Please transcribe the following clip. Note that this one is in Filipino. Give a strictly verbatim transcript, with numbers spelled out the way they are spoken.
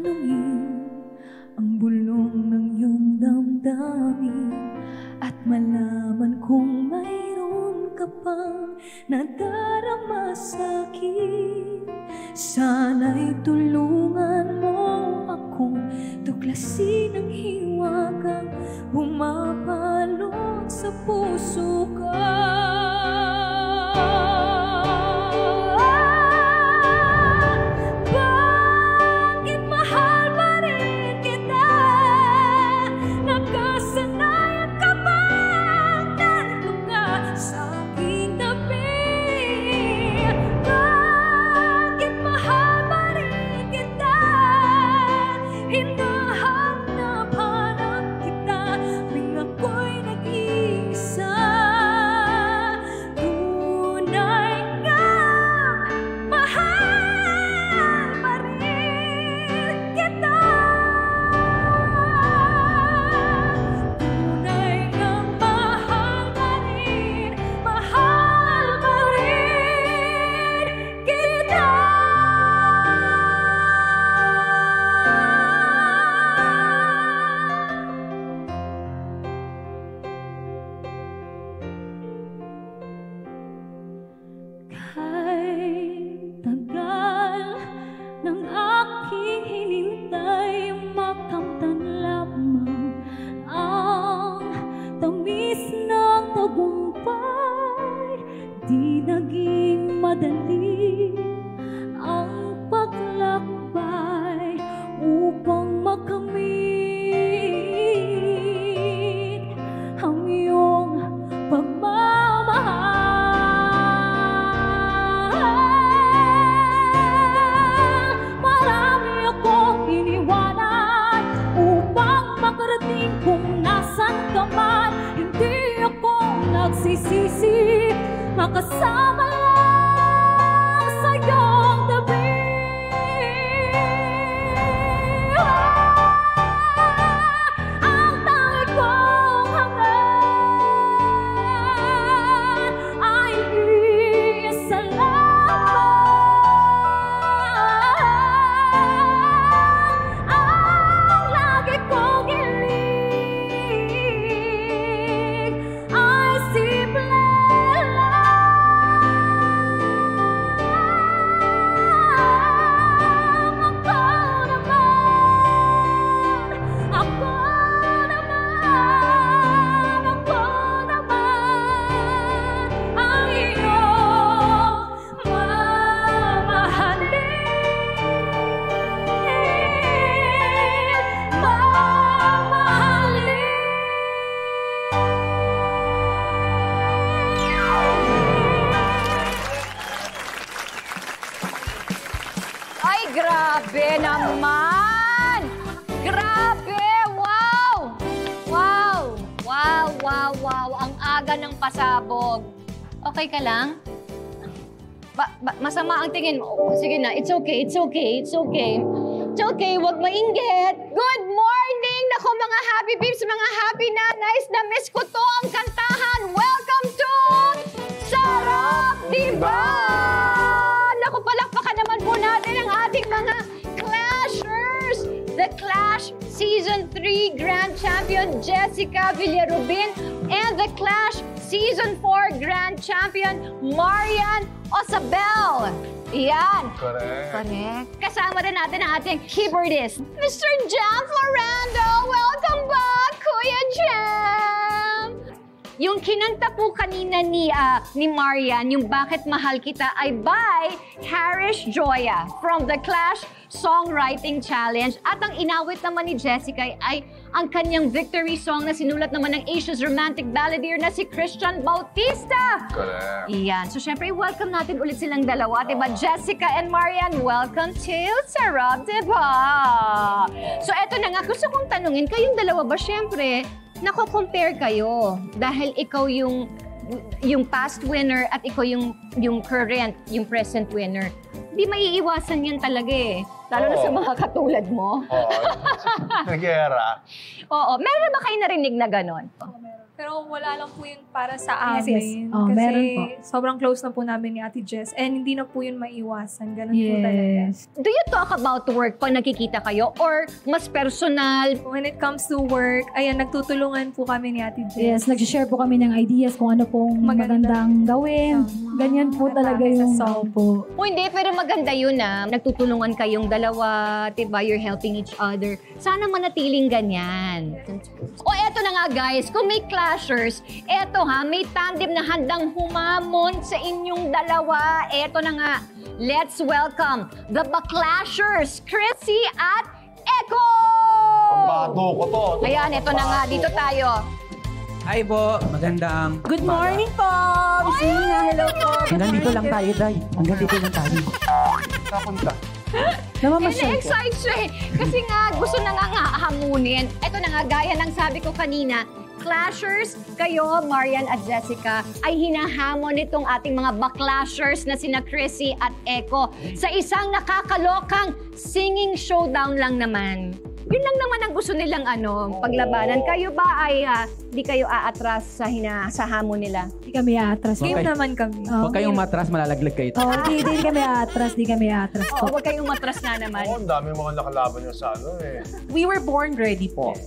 tanungin ang bulong ng iyong damdamin at malaman kung mayroon ka pang nadarama sa'kin. Sana'y tulungan mo akong tuklasin ang hiwagang bumapalot sa puso ka. Okay ka lang? Ba ba masama ang tingin mo. Oh, sige na, it's okay, it's okay, it's okay. It's okay, huwag mainggit. Good morning! Naku mga happy peeps, mga happy nanays, na-miss ko to ang kantahan. Welcome to Sarap Di Ba! Naku, palakpakan naman po natin ang ating mga Clashers! The Clash Season three Grand Champion Jessica Villarubin and The Clash Season four Grand Champion, Mariane Osabel. Iyan. Correct. Correct. Kasama rin natin ang ating keyboardist, Mister John Florando. Welcome back, Kuya Jam! Yung kinanta po kanina ni, uh, ni Mariane, yung Bakit Mahal Kita, ay by Cherish Joya from The Clash Songwriting Challenge. At ang inawit naman ni Jessica ay ang kanyang victory song na sinulat naman ng Asia's romantic balladeer na si Christian Bautista. Correct. Iyan. So, syempre, welcome natin ulit silang dalawa. Diba, Jessica and Mariane, welcome to Sarap Di Ba? So, eto na nga. Gusto kong tanungin, kayong dalawa ba, syempre, nako-compare kayo? Dahil ikaw yung, yung past winner at ikaw yung, yung current, yung present winner. Di maiiwasan yan talaga eh. Lalo Oo. na sa mga katulad mo. Oo. Nag-era. Oo. Meron ba kayo narinig na gano'n? Oo, meron. Pero wala lang po yun para sa amin. Yes, yes. Oh, kasi sobrang close na po namin ni Ate Jess. And hindi na po yun maiwasan. Ganun yes. po talaga. Do you talk about work pag nakikita kayo? Or mas personal? When it comes to work, ayan, nagtutulungan po kami ni Ate Jess. Yes, nag-share po kami ng ideas kung ano pong magandang gawin. Oh, ganyan po talaga yung sa po. O hindi, pero maganda yun ah. Nagtutulungan kayong dalawa, diba? You're helping each other. Sana manatiling ganyan. O eto na nga guys, kung may class eto ha, may tandem na handang humamon sa inyong dalawa. Eto na nga, let's welcome the Backlashers, Krissy at Echo! Pambato ko to. Ayan, eto na nga, dito tayo. Hi po, magandang... Good morning po! Bisina, hello po! Hanggang dito lang tayo, Day. Hanggang dito lang tayo. Kapunta. Ina-excite siya eh. Kasi nga, gusto na nga nga hamunin. Eto na nga, gaya ng sabi ko kanina, Clashers, kayo, Mariane at Jessica, ay hinahamon nitong ating mga Backlashers na sina Krissy at Echo sa isang nakakalokang singing showdown lang naman. Yun lang naman ang gusto nilang ano, paglabanan. Kayo ba ay uh, di kayo aatras sa hina sa hamon nila? Di kami aatras. Game okay. naman kami. Huwag oh, kayong matras, malalaglag kayo. Oh, di, di kami aatras, di kami aatras. Huwag oh, kayong matras na naman. Oo, oh, ang dami mga nakalaban nyo sa ano eh. We were born ready po.